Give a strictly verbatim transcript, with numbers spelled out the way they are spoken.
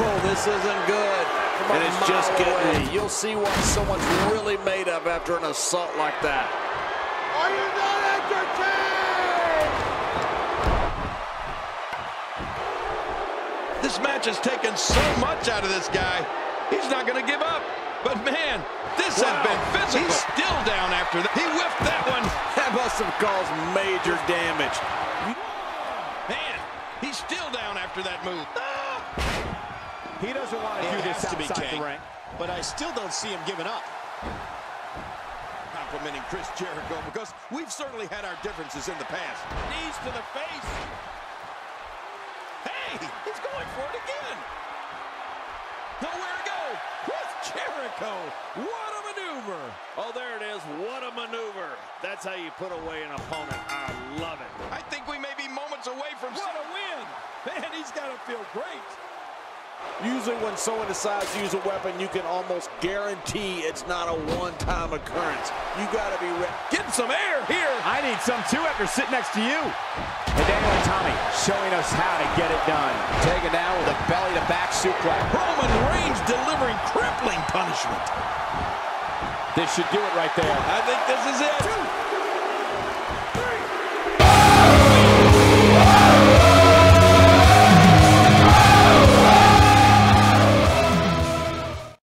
Oh, this isn't good. And it's just getting away. You'll see what someone's really made of after an assault like that. Are you not entertained? This match has taken so much out of this guy. He's not going to give up. But man, this wow. has been physical. He's still down after that. He whiffed that one. That must have caused major damage. Man, he's still down after that move. He doesn't want to do this outside the ring, but I still don't see him giving up. Complimenting Chris Jericho, because we've certainly had our differences in the past. Knees to the face. Hey, he's going for it again. Nowhere to go. Chris Jericho, what a maneuver. Oh, there it is. What a maneuver. That's how you put away an opponent. I love it. I think we may be moments away from what a win. Man, he's got to feel great. Usually when someone decides to use a weapon, you can almost guarantee it's not a one-time occurrence. You got to be ready. Getting some air here. I need some, too, after sitting next to you. And Daniel and Tommy showing us how to get it done. Taken down with a belly-to-back suplex. Roman Reigns delivering crippling punishment. This should do it right there. I think this is it. Two.